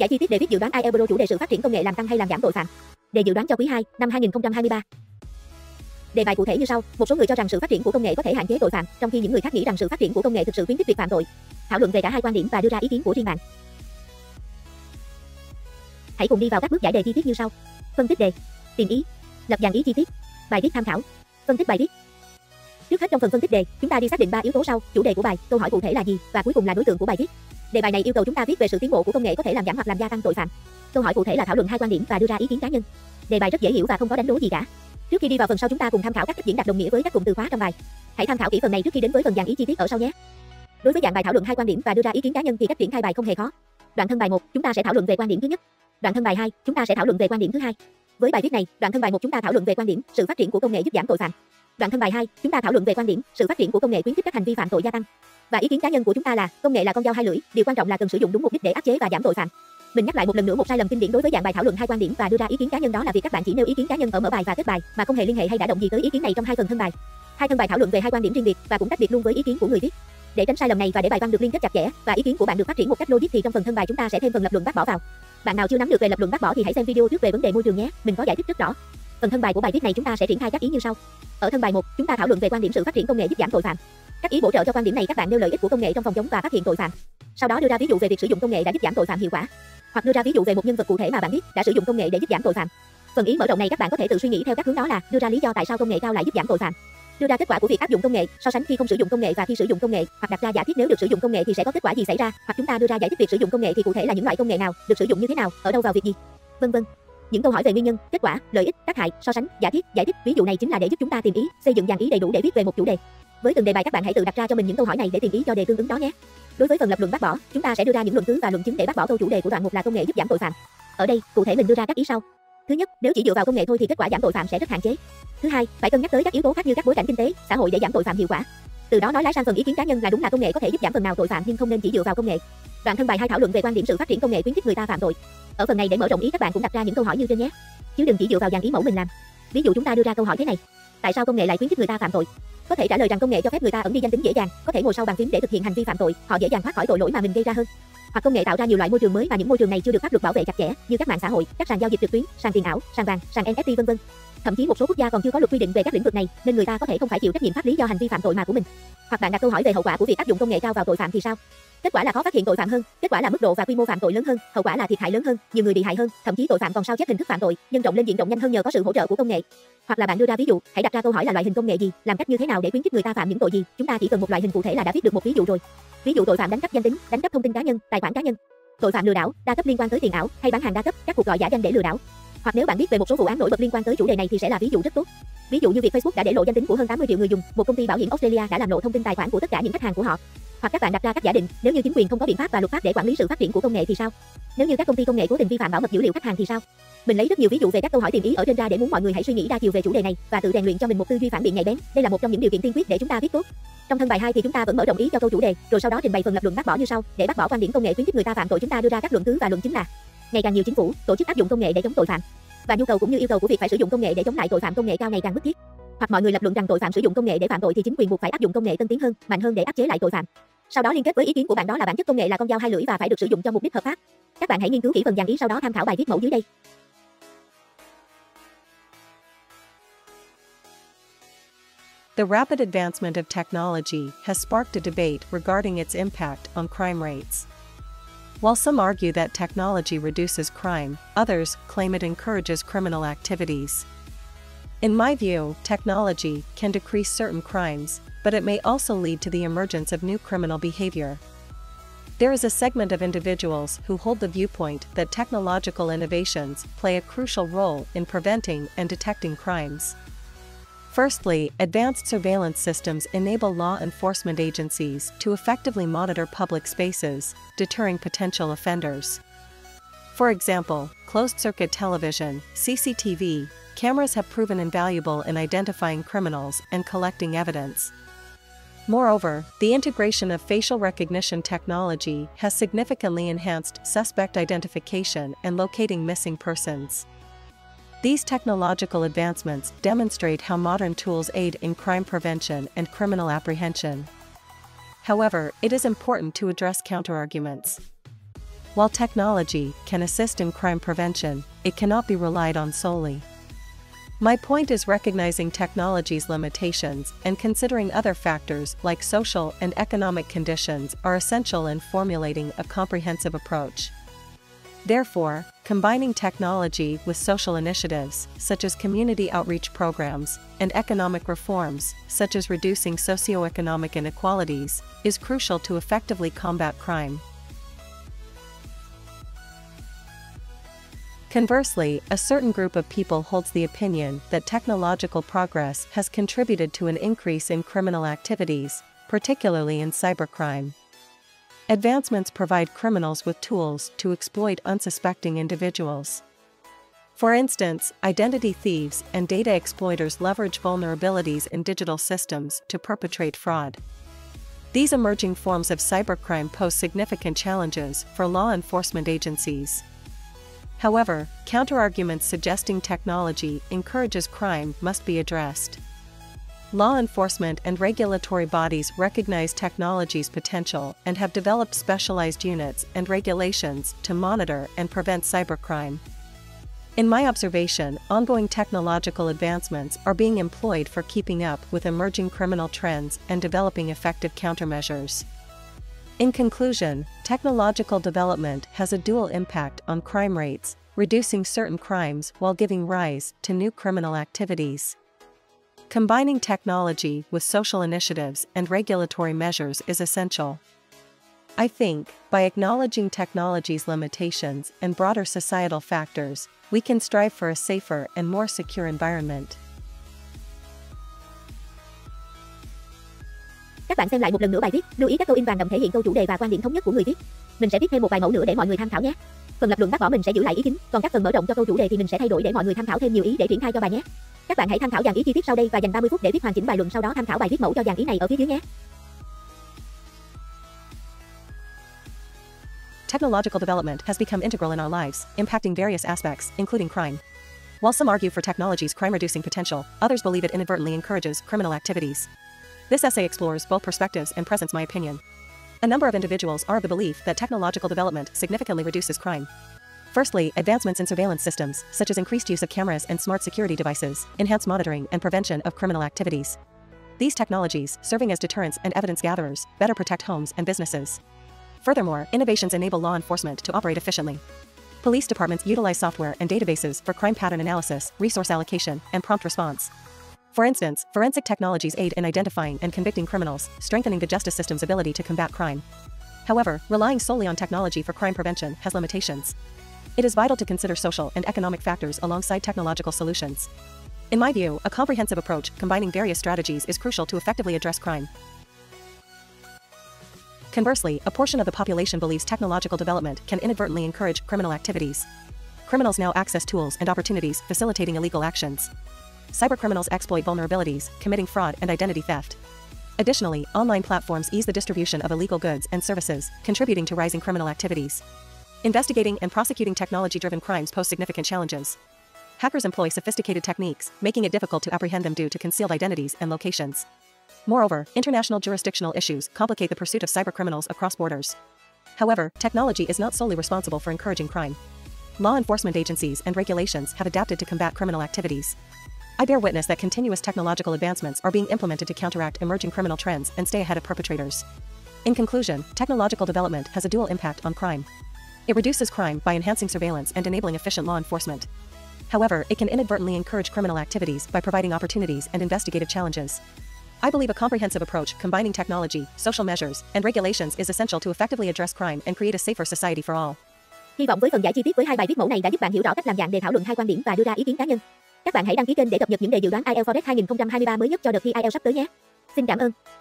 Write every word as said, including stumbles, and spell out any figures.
Giải chi tiết đề viết dự đoán ai eo chủ đề sự phát triển công nghệ làm tăng hay làm giảm tội phạm. Đề dự đoán cho quý hai năm hai nghìn không trăm hai mươi ba. Đề bài cụ thể như sau. Một số người cho rằng sự phát triển của công nghệ có thể hạn chế tội phạm, trong khi những người khác nghĩ rằng sự phát triển của công nghệ thực sự khuyến khích việc phạm tội. Thảo luận về cả hai quan điểm và đưa ra ý kiến của riêng bạn. Hãy cùng đi vào các bước giải đề chi tiết như sau. Phân tích đề, tìm ý, lập dàn ý chi tiết, bài viết tham khảo, phân tích bài viết. Trước hết, trong phần phân tích đề, chúng ta đi xác định ba yếu tố sau: chủ đề của bài, câu hỏi cụ thể là gì, và cuối cùng là đối tượng của bài viết. Đề bài này yêu cầu chúng ta viết về sự tiến bộ của công nghệ có thể làm giảm hoặc làm gia tăng tội phạm. Câu hỏi cụ thể là thảo luận hai quan điểm và đưa ra ý kiến cá nhân. Đề bài rất dễ hiểu và không có đánh đố gì cả. Trước khi đi vào phần sau, chúng ta cùng tham khảo các cách diễn đạt đồng nghĩa với các cụm từ khóa trong bài. Hãy tham khảo kỹ phần này trước khi đến với phần dàn ý chi tiết ở sau nhé. Đối với dạng bài thảo luận hai quan điểm và đưa ra ý kiến cá nhân thì cách triển khai bài không hề khó. Đoạn thân bài một, chúng ta sẽ thảo luận về quan điểm thứ nhất. Đoạn thân bài hai, chúng ta sẽ thảo luận về quan điểm thứ hai. Với bài viết này, đoạn thân bài một chúng ta thảo luận về quan điểm sự phát triển của công nghệ giúp giảm tội phạm. Đoạn thân bài hai, chúng ta thảo luận về quan điểm sự phát triển của công nghệ khuyến khích các hành vi phạm tội gia tăng. Và ý kiến cá nhân của chúng ta là công nghệ là con dao hai lưỡi, điều quan trọng là cần sử dụng đúng mục đích để áp chế và giảm tội phạm. Mình nhắc lại một lần nữa một sai lầm kinh điển đối với dạng bài thảo luận hai quan điểm và đưa ra ý kiến cá nhân, đó là việc các bạn chỉ nêu ý kiến cá nhân ở mở bài và kết bài mà không hề liên hệ hay đã động gì tới ý kiến này trong hai phần thân bài. Hai thân bài thảo luận về hai quan điểm riêng biệt và cũng tách biệt luôn với ý kiến của người viết. Để tránh sai lầm này và để bài văn được liên kết chặt chẽ và ý kiến của bạn được phát triển một cách logic thì trong phần thân bài chúng ta sẽ thêm phần lập luận bác bỏ vào. Bạn nào chưa nắm được về lập luận bác bỏ thì hãy xem video trước về vấn đề môi trường nhé, mình có giải thích rất rõ. Phần thân bài của bài viết này chúng ta sẽ triển khai các ý như sau. Ở thân bài một, chúng ta thảo luận về quan điểm sự phát triển công nghệ giúp giảm tội phạm. Các ý bổ trợ cho quan điểm này, các bạn nêu lợi ích của công nghệ trong phòng chống và phát hiện tội phạm. Sau đó đưa ra ví dụ về việc sử dụng công nghệ đã giúp giảm tội phạm hiệu quả, hoặc đưa ra ví dụ về một nhân vật cụ thể mà bạn biết đã sử dụng công nghệ để giúp giảm tội phạm. Phần ý mở rộng này các bạn có thể tự suy nghĩ theo các hướng, đó là đưa ra lý do tại sao công nghệ cao lại giúp giảm tội phạm, đưa ra kết quả của việc áp dụng công nghệ, so sánh khi không sử dụng công nghệ và khi sử dụng công nghệ, hoặc đặt ra giả thiết nếu được sử dụng công nghệ thì sẽ có kết quả gì xảy ra, hoặc chúng ta đưa ra giải thích việc sử dụng công nghệ thì cụ thể là những loại công nghệ nào, được sử dụng như thế nào, ở đâu vào việc gì, vân vân. Những câu hỏi về nguyên nhân, kết quả, lợi ích, tác hại, so sánh, giả thiết, giải thích, ví dụ này chính là để giúp chúng ta tìm ý, xây dựng dàn ý đầy đủ để viết về một chủ đề. Với từng đề bài các bạn hãy tự đặt ra cho mình những câu hỏi này để tìm ý cho đề tương ứng đó nhé. Đối với phần lập luận bác bỏ, chúng ta sẽ đưa ra những luận cứ và luận chứng để bác bỏ câu chủ đề của đoạn một là công nghệ giúp giảm tội phạm. Ở đây, cụ thể mình đưa ra các ý sau. Thứ nhất, nếu chỉ dựa vào công nghệ thôi thì kết quả giảm tội phạm sẽ rất hạn chế. Thứ hai, phải cân nhắc tới các yếu tố khác như các bối cảnh kinh tế, xã hội để giảm tội phạm hiệu quả. Từ đó nói lái sang phần ý kiến cá nhân là đúng là công nghệ có thể giúp giảm phần nào tội phạm nhưng không nên chỉ dựa vào công nghệ. Đoạn thân bài hai thảo luận về quan điểm sự phát triển công nghệ khuyến khích người ta phạm tội. Ở phần này để mở rộng ý các bạn cũng đặt ra những câu hỏi như trên nhé, chứ đừng chỉ dựa vào dàn ý mẫu mình làm. Ví dụ chúng ta đưa ra câu hỏi thế này: tại sao công nghệ lại khuyến khích người ta phạm tội? Có thể trả lời rằng công nghệ cho phép người ta ẩn đi danh tính dễ dàng, có thể ngồi sau bàn phím để thực hiện hành vi phạm tội, họ dễ dàng thoát khỏi tội lỗi mà mình gây ra hơn. Hoặc công nghệ tạo ra nhiều loại môi trường mới mà những môi trường này chưa được pháp luật bảo vệ chặt chẽ, như các mạng xã hội, các sàn giao dịch trực tuyến, sàn tiền ảo, sàn vàng, sàn en ép tê vân vân. Thậm chí một số quốc gia còn chưa có luật quy định về các lĩnh vực này, nên người ta có thể không phải chịu trách nhiệm pháp lý do hành vi phạm tội mà của mình. Hoặc bạn đặt câu hỏi về hậu quả của việc áp dụng công nghệ cao vào tội phạm thì sao? Kết quả là khó phát hiện tội phạm hơn, kết quả là mức độ và quy mô phạm tội lớn hơn, hậu quả là thiệt hại lớn hơn, nhiều người bị hại hơn, thậm chí tội phạm còn sao chép hình thức phạm tội, nhân rộng lên diện rộng nhanh hơn nhờ có sự hỗ trợ của công nghệ. Hoặc là bạn đưa ra ví dụ, hãy đặt ra câu hỏi là loại hình công nghệ gì, làm cách như thế nào để khuyến khích người ta phạm những tội gì, chúng ta chỉ cần một loại hình cụ thể là đã viết được một ví dụ rồi. Ví dụ tội phạm đánh cắp danh tính, đánh cắp thông tin cá nhân, tài khoản cá nhân, tội phạm lừa đảo, đa cấp liên quan tới tiền ảo, hay bán hàng đa cấp, các cuộc gọi giả danh để lừa đảo. Hoặc nếu bạn biết về một số vụ án nổi bật liên quan tới chủ đề này thì sẽ là ví dụ rất tốt. Ví dụ như việc Facebook đã để lộ danh tính của hơn tám mươi triệu người dùng, một công ty bảo hiểm Australia đã làm lộ thông tin tài khoản của tất cả những khách hàng của họ. Hoặc các bạn đặt ra các giả định, nếu như chính quyền không có biện pháp và luật pháp để quản lý sự phát triển của công nghệ thì sao? Nếu như các công ty công nghệ cố tình vi phạm bảo mật dữ liệu khách hàng thì sao? Mình lấy rất nhiều ví dụ về các câu hỏi tìm ý ở trên ra để muốn mọi người hãy suy nghĩ đa chiều về chủ đề này và tự rèn luyện cho mình một tư duy phản biện nhạy bén. Đây là một trong những điều kiện tiên quyết để chúng ta viết tốt. Trong thân bài hai thì chúng ta vẫn mở rộng ý cho câu chủ đề, rồi sau đó trình bày phần lập luận bác bỏ như sau. Để bác bỏ quan điểm công nghệ khuyến khích người ta phạm tội, chúng ta đưa ra các luận cứ và luận chứng là ngày càng nhiều chính phủ, tổ chức áp dụng công nghệ để chống tội phạm, và nhu cầu cũng như yêu cầu của việc phải sử dụng công nghệ để chống lại tội phạm công nghệ cao ngày càng bức thiết. Hoặc mọi người lập luận rằng tội phạm sử dụng công nghệ để phạm tội thì chính quyền buộc phải áp dụng công nghệ tân tiến hơn, mạnh hơn để áp chế lại tội phạm. Sau đó liên kết với ý kiến của bạn, đó là bản chất công nghệ là con dao hai lưỡi và phải được sử dụng cho mục đích hợp pháp. Các bạn hãy nghiên cứu kỹ phần dàn ý, sau đó tham khảo bài viết mẫu dưới đây. The rapid advancement of technology has sparked a debate regarding its impact on crime rates. While some argue that technology reduces crime, others claim it encourages criminal activities. In my view, technology can decrease certain crimes, but it may also lead to the emergence of new criminal behavior. There is a segment of individuals who hold the viewpoint that technological innovations play a crucial role in preventing and detecting crimes. Firstly, advanced surveillance systems enable law enforcement agencies to effectively monitor public spaces, deterring potential offenders. For example, closed-circuit television, C C T V, cameras have proven invaluable in identifying criminals and collecting evidence. Moreover, the integration of facial recognition technology has significantly enhanced suspect identification and locating missing persons. These technological advancements demonstrate how modern tools aid in crime prevention and criminal apprehension. However, it is important to address counterarguments. While technology can assist in crime prevention, it cannot be relied on solely. My point is recognizing technology's limitations and considering other factors like social and economic conditions are essential in formulating a comprehensive approach. Therefore, combining technology with social initiatives, such as community outreach programs, and economic reforms, such as reducing socioeconomic inequalities, is crucial to effectively combat crime. Conversely, a certain group of people holds the opinion that technological progress has contributed to an increase in criminal activities, particularly in cybercrime. Advancements provide criminals with tools to exploit unsuspecting individuals. For instance, identity thieves and data exploiters leverage vulnerabilities in digital systems to perpetrate fraud. These emerging forms of cybercrime pose significant challenges for law enforcement agencies. However, counterarguments suggesting technology encourages crime must be addressed. Law enforcement and regulatory bodies recognize technology's potential and have developed specialized units and regulations to monitor and prevent cybercrime. In my observation, ongoing technological advancements are being employed for keeping up with emerging criminal trends and developing effective countermeasures. In conclusion, technological development has a dual impact on crime rates, reducing certain crimes while giving rise to new criminal activities. Combining technology with social initiatives and regulatory measures is essential. I think, by acknowledging technology's limitations and broader societal factors, we can strive for a safer and more secure environment. Các bạn xem lại một lần nữa bài viết, lưu ý các câu in vàng đậm thể hiện câu chủ đề và quan điểm thống nhất của người viết. Mình sẽ viết thêm một vài mẫu nữa để mọi người tham khảo nhé. Phần lập luận bác bỏ mình sẽ giữ lại ý chính, còn các phần mở rộng cho câu chủ đề thì mình sẽ thay đổi để mọi người tham khảo thêm nhiều ý để triển khai cho bài nhé. Các bạn hãy tham khảo dàn ý chi tiết sau đây và dành ba mươi phút để viết hoàn chỉnh bài luận, sau đó tham khảo bài viết mẫu cho dàn ý này ở phía dưới nhé. Technological development has become integral in our lives, impacting various aspects, including crime. While some argue for technology's crime-reducing potential, others believe it inadvertently encourages criminal activities. This essay explores both perspectives and presents my opinion. A number of individuals are of the belief that technological development significantly reduces crime. Firstly, advancements in surveillance systems, such as increased use of cameras and smart security devices, enhance monitoring and prevention of criminal activities. These technologies, serving as deterrents and evidence gatherers, better protect homes and businesses. Furthermore, innovations enable law enforcement to operate efficiently. Police departments utilize software and databases for crime pattern analysis, resource allocation, and prompt response. For instance, forensic technologies aid in identifying and convicting criminals, strengthening the justice system's ability to combat crime. However, relying solely on technology for crime prevention has limitations. It is vital to consider social and economic factors alongside technological solutions. In my view, a comprehensive approach combining various strategies is crucial to effectively address crime. Conversely, a portion of the population believes technological development can inadvertently encourage criminal activities. Criminals now access tools and opportunities facilitating illegal actions. Cybercriminals exploit vulnerabilities, committing fraud and identity theft. Additionally, online platforms ease the distribution of illegal goods and services, contributing to rising criminal activities. Investigating and prosecuting technology-driven crimes pose significant challenges. Hackers employ sophisticated techniques, making it difficult to apprehend them due to concealed identities and locations. Moreover, international jurisdictional issues complicate the pursuit of cybercriminals across borders. However, technology is not solely responsible for encouraging crime. Law enforcement agencies and regulations have adapted to combat criminal activities. I bear witness that continuous technological advancements are being implemented to counteract emerging criminal trends and stay ahead of perpetrators. In conclusion, technological development has a dual impact on crime. It reduces crime by enhancing surveillance and enabling efficient law enforcement. However, it can inadvertently encourage criminal activities by providing opportunities and investigative challenges. I believe a comprehensive approach combining technology, social measures, and regulations is essential to effectively address crime and create a safer society for all. Hy vọng với phần giải chi tiết với hai bài viết mẫu này đã giúp bạn hiểu rõ cách làm dạng đề thảo luận hai quan điểm và đưa ra ý kiến cá nhân. Các bạn hãy đăng ký kênh để cập nhật những đề dự đoán ai eo ét hai nghìn không trăm hai mươi ba mới nhất cho đợt thi ai eo sắp tới nhé. Xin cảm ơn.